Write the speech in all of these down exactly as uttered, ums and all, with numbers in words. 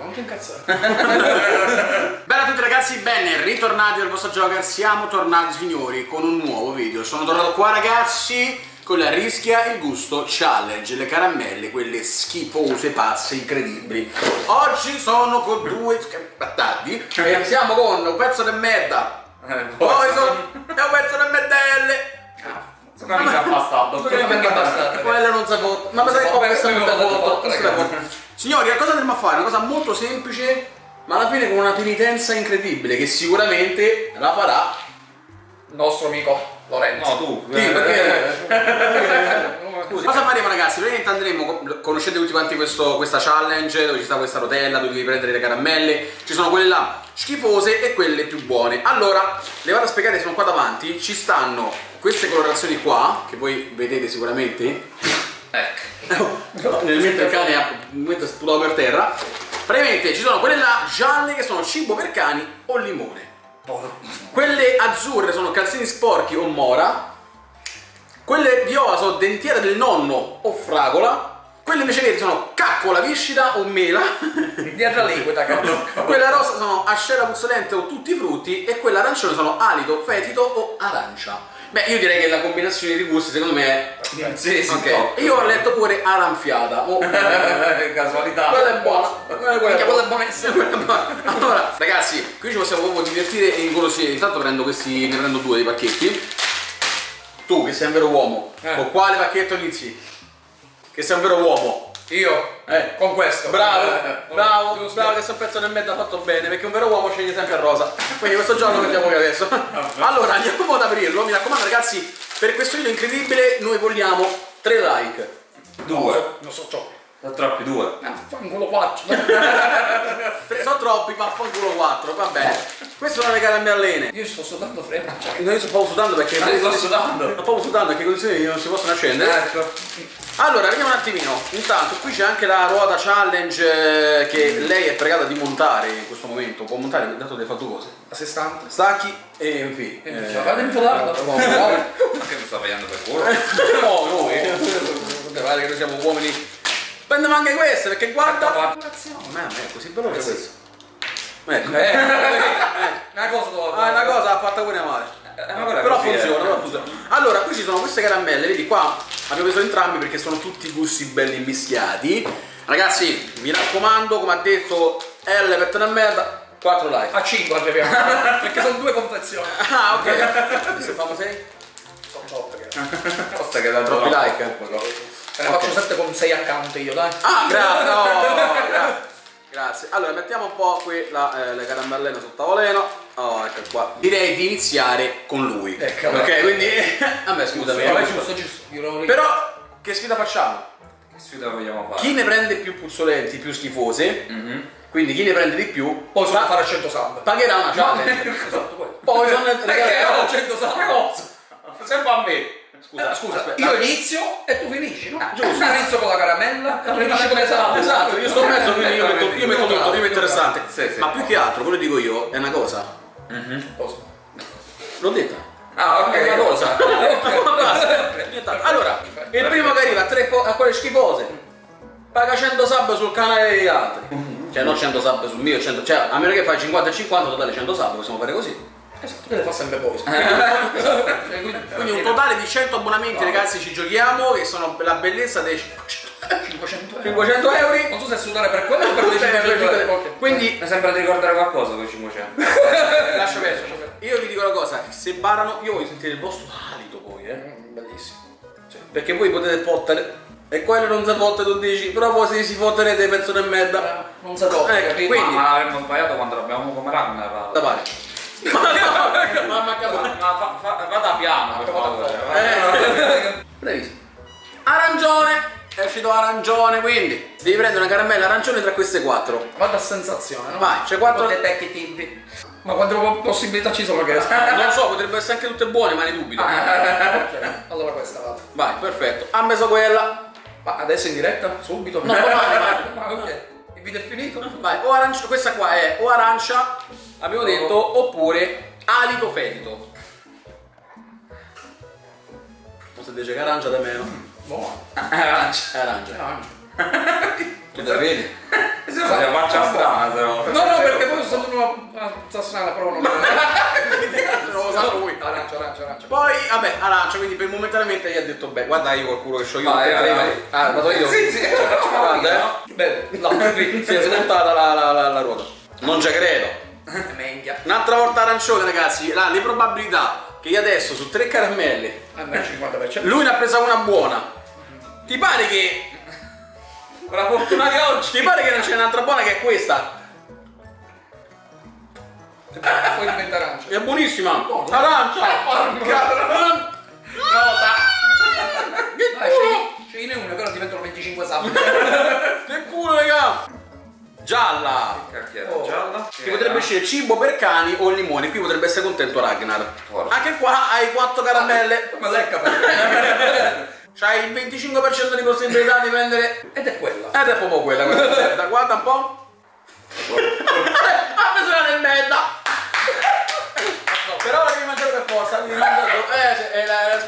sono anche incazzato. Bella a tutti ragazzi, bene, ritornati al vostro Joker, siamo tornati signori con un nuovo video. Sono tornato qua ragazzi con la Rischia il Gusto Challenge, le caramelle, quelle schifose, pazze, incredibili. Oggi sono con due scappattardi e siamo con un pezzo di merda, POISON e un pezzo di merdelle. Ma mi sa bastardo, quella non sa foto. Ma mi sa che questa non sa foto. Signori, che cosa andremo a fare? Una cosa molto semplice, ma alla fine con una penitenza incredibile, che sicuramente la farà il nostro amico Lorenzo. No, tu. Sì, perché... Scusi. Cosa faremo ragazzi? Noi andremo, conoscete tutti quanti questo, questa challenge dove ci sta questa rotella dove devi prendere le caramelle, ci sono quelle là schifose e quelle più buone. Allora, le vado a spiegare, sono qua davanti, ci stanno queste colorazioni qua che voi vedete sicuramente. Ecco. Nel cane ha sputato per terra. Praticamente ci sono quelle là gialle che sono cibo per cani o limone. Quelle azzurre sono calzini sporchi o mora. Quelle viola sono dentiera del nonno o fragola. Quelle invece nere sono caccola, viscida o mela. Dietro la liquida, caccola. Quella rossa sono ascella puzzolente o tutti i frutti. E quella arancione sono alito, fetito o arancia. Beh, io direi che la combinazione di gusti secondo me è... Sì, sì, okay. Top. Io ho letto pure aranfiata. Oh, casualità. Quella è buona. Quella è buona. Quella è buona. Quella è buona. Allora, ragazzi, qui ci possiamo proprio divertire in golosine. Intanto prendo questi, ne prendo due dei pacchetti. Tu che sei un vero uomo, eh. Con quale pacchetto inizi? Che sei un vero uomo. Io? Eh. Con questo. Bravo, eh, eh. bravo, Giusto. bravo, che sto pezzo nel mezzo ha fatto bene, perché un vero uomo sceglie sempre il rosa. Quindi questo gioco lo mettiamo qui adesso. Allora, andiamo ad aprirlo, mi raccomando ragazzi, per questo video incredibile noi vogliamo tre like. Due. No, non so ciò. Sono troppi due. Vaffanculo quattro. Sono troppi, vaffanculo quattro, va bene. Queste sono le caramelle. Io sto sudando freddo. Io sto proprio sudando perché... Ma sto sudando. Sto proprio sudando perché le condizioni non si possono accendere. Ecco. Allora, vediamo un attimino. Intanto qui c'è anche la ruota challenge che lei è pregata di montare in questo momento. Può montare, dato che le fa due cose. A sessanta. Stacchi e infine. E mi fa dentro. Perché mi sta vegliando per culo? No, no. Guarda che noi siamo uomini. Prendiamo anche queste perché guarda. Ma è così veloce questo. Ecco. Eh, eh, una cosa dovevo fare. Ah, una cosa l'ha fatta pure male. Eh, ma però funziona, però funziona. Allora, qui ci sono queste caramelle, vedi qua abbiamo preso entrambi perché sono tutti gusti belli mischiati. Ragazzi, mi raccomando, come ha detto L per te una merda, quattro like. A cinque abbiamo. Perché sono due confezioni. Ah, ok. Se famo sei? Sono otto che erano troppi like. Ne okay. Faccio sette con sei account io, dai. Ah, grazie, no, no, grazie. Grazie. Allora, mettiamo un po' qui la, eh, la caramellina sul tavolino. Oh, ecco qua. Direi di iniziare con lui. Ecco, ok, beh. Quindi... a me scusami. Giusto, giusto, giusto. Però, che sfida facciamo? Che sfida vogliamo fare? Chi ne prende più puzzolenti, più schifose, mm-hmm. Quindi chi ne prende di più... Poi sono a fare cento sub. Pagherà una challenge. Poi sono a fare cento sub. Cosa? Sempre a me. Scusa, eh, scusa aspetta, io inizio e tu finisci, no? Ah, giusto. Io inizio con la caramella e tu finisci con l'esatto. Esatto, io sto mezzo, quindi io metto, io metto tutto, io metto il restante. Sì, sì. Ma più che altro, quello dico io, è una cosa. Mm-hmm. Cosa? L'ho detta. Ah, ok, è una cosa. Allora, il primo che arriva a quelle schifose, paga cento sub sul canale degli altri. Cioè, non cento sub sul mio, cento, cioè, a meno che fai cinquanta e cinquanta, totale cento sub, possiamo fare così. Esatto, quello fa sempre poi. Quindi un totale di cento abbonamenti, no, ragazzi, ci giochiamo che sono la bellezza dei cinquecento euro. cinquecento euro. Non so se sudare per quello o per cinquecento euro. Quindi mi sembra di ricordare qualcosa con cinquecento. Lascia perdere. Io vi dico una cosa, se barano io voglio sentire il vostro alito poi, eh. Bellissimo. Cioè, perché voi potete fottere e quello non si fotte, tu dici, però poi se si fotterete persone e merda. Non si fotte, eh, capito? Quindi... Ma l'avremmo sbagliato quando l'abbiamo come ranna. Da pare. Mamma che ma vada piano per favore. Previsto. Arancione. È uscito arancione, quindi devi prendere una caramella arancione tra queste quattro. Guarda sensazione, no? Vai, c'è quattro detecchi tipi. Ma quante possibilità ci sono che... Non so, potrebbero essere anche tutte buone, ma ne dubito. Allora questa vado. Vai, perfetto. Ha messo quella. Ma adesso in diretta? Subito? No, ma ok. Il video è finito? Vai, o arancia, questa qua è o arancia. Abbiamo detto, oh. Oppure alito fetito. Non si dice che arancia da meno. Buono. Arancia. Arancia. Arancia. Tu te vedi? Se la faccia strana. Zanzaro. No, no, perché poi sono stato una zassana, però non lo usato lui. Arancio, arancio, arancio. Poi, vabbè, arancio, quindi per momentaneamente gli ha detto, beh, guarda io qualcuno che scioglio. Ah, l'ho fatto io? Sì, sì, guarda, no? Bene, no, si è smontata la ruota. Non ci credo. Un'altra volta arancione, ragazzi, la, le probabilità che io adesso su tre caramelle cinquanta per cento. Lui ne ha presa una buona. Ti pare che la fortuna di oggi? Ti pare che non c'è un'altra buona che è questa? Poi diventa arancia. È buonissima. Buona. Arancia. Porca. Ce n'è una, però diventano venticinque sappi. Che culo, raga. Gialla! Oh. Gialla. Che Ti potrebbe uscire cibo per cani o limone, qui potrebbe essere contento Ragnar. Forza. Anche qua hai quattro caramelle. Ma secca perché? C'hai il venticinque per cento di possibilità di prendere. Ed è quella. Ed è proprio quella, quella. Guarda un po'. Ha preso una merda! Però la devi mangiare per forza, quindi non eh, la.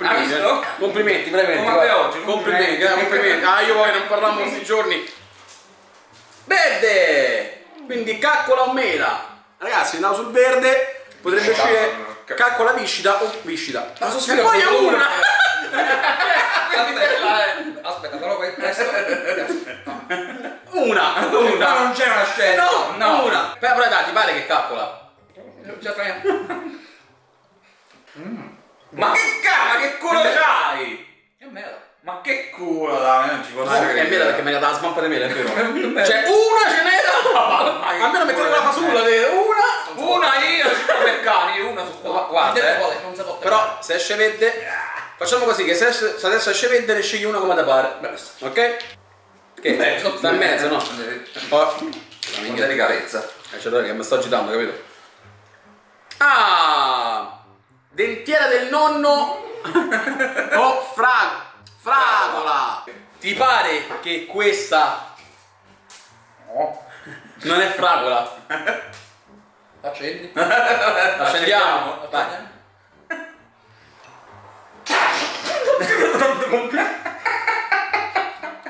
Complimenti, ah, complimenti, veramente. Come oggi, complimenti, complimenti, eh, complimenti. Ah, io poi non parliamo questi giorni. Verde! Quindi caccola o mela. Ragazzi, andiamo sul verde, potrebbe uscire caccola viscida o viscida. Ma sospiro poi è una! Aspetta, però poi presto. Una! Una! Ma non c'è una scelta! No! No! Una! Però dai, ti pare che caccola? Già tre. Mm. Ma che cazzo, che culo c'hai? Che mela. Ma che culo, dai, non ci posso credere. È mela perché mi ha dato la smampa di mela, è vero. Cioè, una ce n'era! Almeno mettere la fasulla, una! Una io sono per cani, una su qua. Guarda, però se esce verde, facciamo così, che se adesso esce verde ne scegli una come da pare. Ok? Che? Sta in mezzo, no? La minchia di carezza. Eh, c'è che mi sto agitando, capito? Ah! Dentiera del nonno o fra... fragola. Ti pare che questa no. Non è fragola? Accendi. Accendiamo. Vai.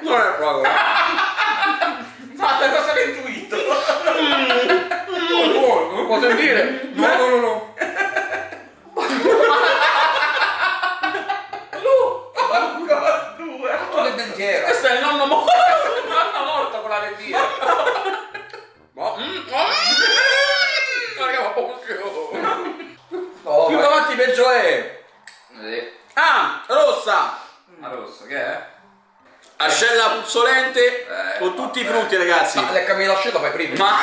Non è fragola. Ma da cosa l'hai intuito? Non può sentire. No, no, no, no. Questo è il nonno morto! Il nonno morto con la lentina! Ma... raga, ma poco! No, più davanti peggio è! Eh. Ah! Rossa! La rossa, che è? Ascella puzzolente eh, con tutti vabbè. I frutti, ragazzi! Ma le cambi l'ascella fai prima! Ma...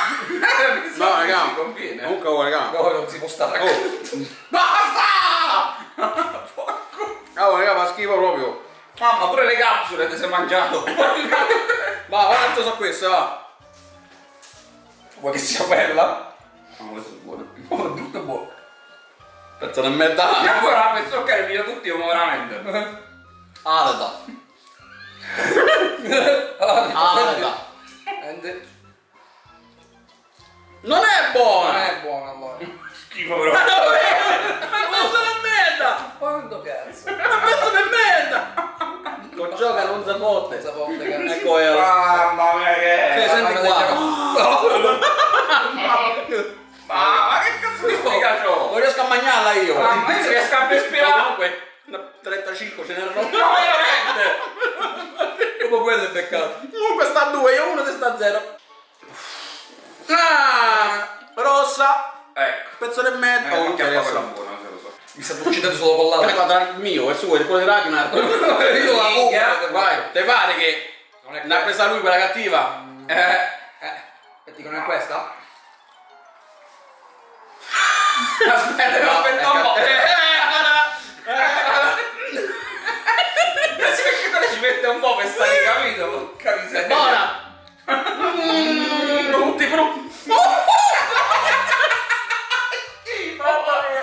no, raga! Non conviene! Non cavolo, raga! No, non si può stare! Oh. Basta! Porco! Cavolo, raga, fa schifo proprio! Mamma, pure le capsule ti sei mangiato! Ma quanto so questa, va! Vuoi che sia bella? Ma questa è buona! Oh, tutto buono! Pezzo di merda! E ancora la penso che mi tutti come veramente! Alda! Alda! Non è buona! Non è buona, amore! Schifo però! Ma non è! Ma questa è merda! Quando cazzo! Ma questo è merda! Con gioca non zapotte, zapotte, ecco ero. Mamma mia che è! Cioè, senti qua! Ma che cazzo di cazzo? Non riesco a mangiarla io! Ma io riesco a respirare! Comunque, trentacinque ce n'erano! No, veramente! Dopo quello è peccato! Comunque sta due, io uno e sta zero! Ah! Rossa! Ecco! Pezzo di merda! Oh, che è buona! Mi sta uccidendo solo con l'altro. Guarda il mio, è il suo, è quello di Ragnar. Io la compro. Vai, te pare che ne ha presa lui quella cattiva? Eh, eh. Dico, non è questa? Aspetta, aspetta un po'. Ci mette un po' per stare, capito? Buona! Tutti frutti.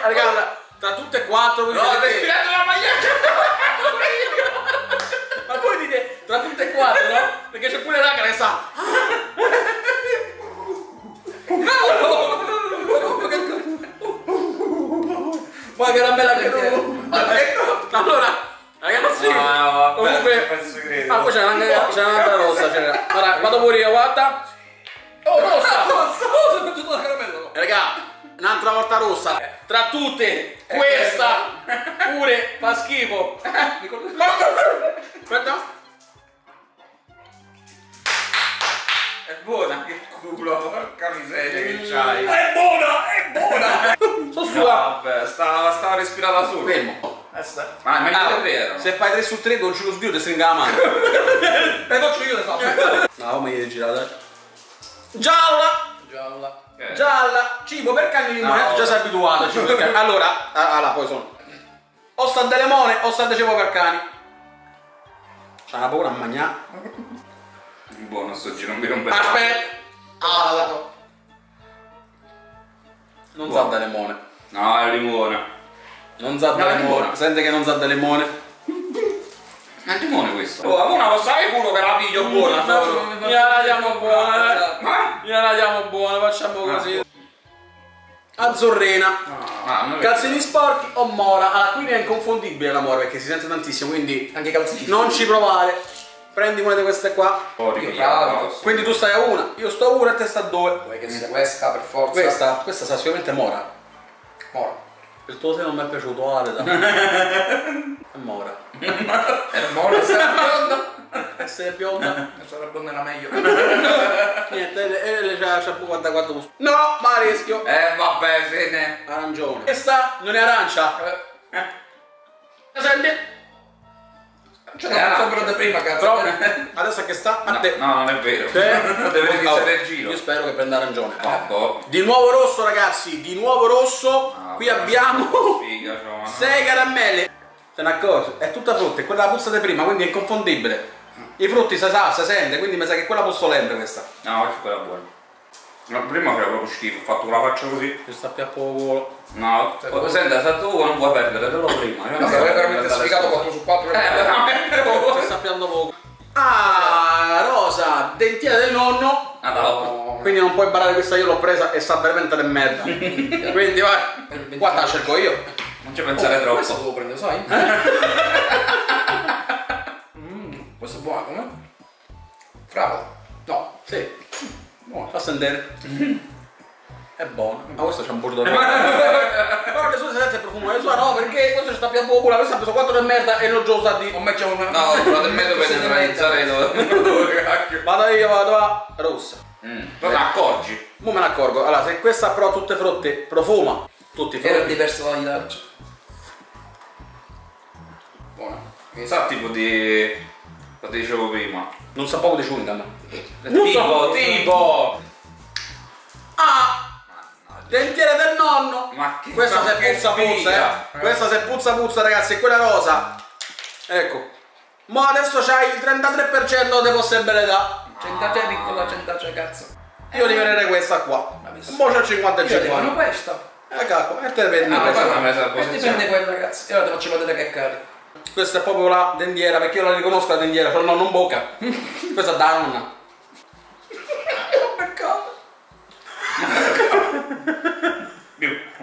Ragazzi, tra tutte e quattro, no, ho respirato la maglietta. Ma voi dite tra tutte e quattro, no? Perché c'è pure raga che sa. No! Ma che una bella allora, ragazzi, comunque. Ah, poi c'è un'altra rosa. esagerare. Guarda, vado a morire, guarda. Oh, rossa! Rossa! Oh, si è piaciuta la caramella, no? Raga, un'altra volta rossa. Tra tutte, questa pure fa schifo. Aspetta. È buona, che culo, porca miseria che c'hai. È buona, è buona. Sono suave, stava, stava respirando solo. Fermo. Ah, ma ah, vero. Se fai tre su tre con lo sbio ti stringa la mano. Te faccio io, le so. No, ma io girata. Gialla! Gialla. Okay. Gialla. Cibo per cani di no, limone. No. Già sei abituato. Cibo per cani. Allora, allora, poi sono. O sta de limone o sta de cibo per cani. C'ha una paura a mangiare. Buono sto giro, non mi rompe. Aspetta. Ah, non sa da limone. No, è limone. Non sa da limone, sente che non sa da limone. Ma è limone questo. Oh, una lo sai culo che la piglio buona. Gliela diamo buona. Ma? Gliela diamo buona, facciamo così. Azzorrina. Calzini sporchi o mora. Allora qui è inconfondibile la mora perché si sente tantissimo, quindi anche calzini. Non ci provare. Prendi una di queste qua. Quindi tu stai a una, io sto a una e te sta a due. Vuoi che sia questa per forza? Questa, questa sta sicuramente mora. Mora. Il tuo se non mi è piaciuto, Aleta. È mora. È mora se è bionda. E se è bionda? Se è bionda è la meglio. Niente, e le c'ha quarantaquattro. No, ma rischio. Eh vabbè, se ne è arancione. Questa non è arancia. Eh. La senti? C'è la sopra da prima, cazzo. Adesso che sta a te. No, non è vero. Deve iniziare il giro. Io spero che prenda arancione. Di nuovo rosso, ragazzi, di nuovo rosso. Qui abbiamo sei caramelle. Te ne accorgi? È tutta frutta, è quella puzza di prima, quindi è inconfondibile. I frutti si sa, si sente, quindi mi sa che quella posso lembra questa. No, è quella buona. La prima era proprio schifo, ho fatto una faccia così. Ci sta più a poco. No, senta, se tu non vuoi perdere, te lo prima. Ma se avrebbe veramente sfigato quattro su quattro. Eh, veramente poco. Ci sta piando poco. Ah, rosa, dentiera del nonno. Ah, no. Quindi non puoi barare questa, io l'ho presa e sta veramente di merda. Quindi vai, qua te la cerco io. Non ci pensare oh, troppo. Questo devo prendere, sai? mm, questo è buono, come? Fravola. No, sì. Buono. Fa sentire. È buono. Ma ah, questo c'è un bordo. Però le sue si sente il profumo, le sue no, perché questo ci sta più a poco, questo ha preso quattro di merda e non già usato di... Non mettiamo una... No, quello del merda per neutralizzare dove... Vado io, vado va. Rossa. Mm, però te ne accorgi? Mo me ne accorgo. Allora, se questa però tutte frotte profuma. Tutti frotti. Era diverso dalla ghiaccia. Buona. Mi sa tipo di... Lo dicevo prima. Non sa poco di chewing-gum. Non tipo, tipo! Ah! Dentiere del nonno! Ma che questa se puzza puzza, eh! Questa se puzza puzza, ragazzi, è quella rosa! Ecco. Ma adesso c'hai il trentatré per cento di possibilità. Centatea piccola, centatea cazzo. Io libererei questa qua. Mo c'ho cinquanta e cinquanta. Ma questa. Eh cacco, e te prendi questa. E ti prendi quella cazzo. E ora ti faccio vedere che cari. Questa è proprio la dendiera, perché io la riconosco la dendiera, però no, non bocca. Questa è da nonna.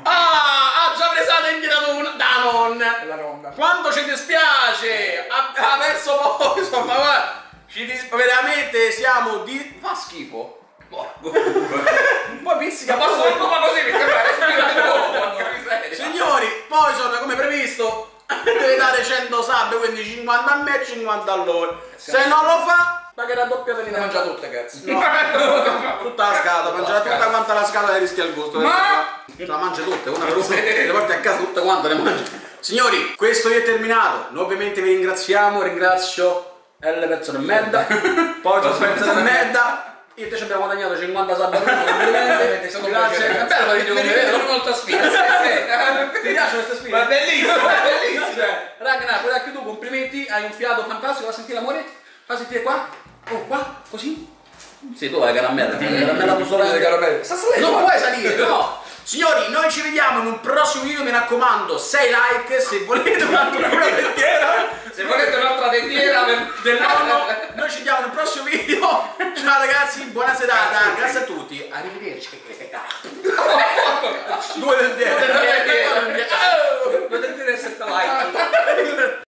Ah, ha già preso la dendiera da nonna. La nonna. Quanto ci dispiace. Ha perso poco, insomma, guarda. Ci veramente siamo di... Fa schifo. Poi pizzica. Ma posso ma così mi sembra che signori, Poison come previsto deve dare cento sub, quindi cinquanta a me e cinquanta a loro. Se non lo fa, ma che raddoppiate li mangia tutte, cazzo. No, tutta la scatola, mangia tutta quanta la scatola e rischia il gusto. Ma ce la mangia tutte, una per una, le porti a casa tutte quante le mangia. Signori, questo video è terminato. Noi ovviamente vi ringraziamo, ringrazio e le persone in merda, poi le persone in merda, io invece abbiamo guadagnato cinquanta sub, complimenti, grazie, è bello fare video con me, vedo molta sfida, ti piace questa sfida? Ma è bellissima, è bellissima! Ragnar, guarda anche tu, complimenti, hai un fiato fantastico, fa sentire l'amore, fa sentire qua, oh qua, così? Sì, tu vai caramella, caramella tu solo le caramelle, non puoi salire, no! Signori, noi ci vediamo in un prossimo video, mi raccomando, sei like, se volete un'altra dentiera, se volete un'altra dentiera del nonno, noi ci vediamo nel prossimo video, ciao ragazzi, buona serata, grazie a tutti, arrivederci. Due dentiere.